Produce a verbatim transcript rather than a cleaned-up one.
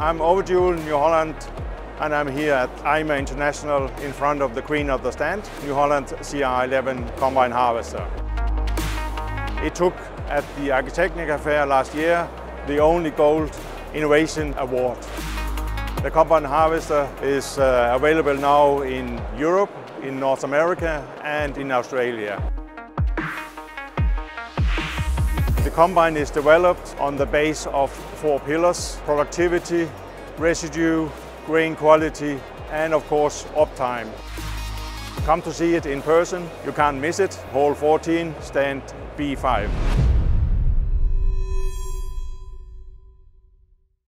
I'm Ove Juel, New Holland, and I'm here at EIMA International in front of the queen of the stand, New Holland C R eleven Combine Harvester. It took, at the AgriTechnica fair last year, the only Gold Innovation Award. The Combine Harvester is uh, available now in Europe, in North America and in Australia. The combine is developed on the base of four pillars: productivity, residue, grain quality and of course uptime. Come to see it in person, you can't miss it, hole fourteen, stand B five.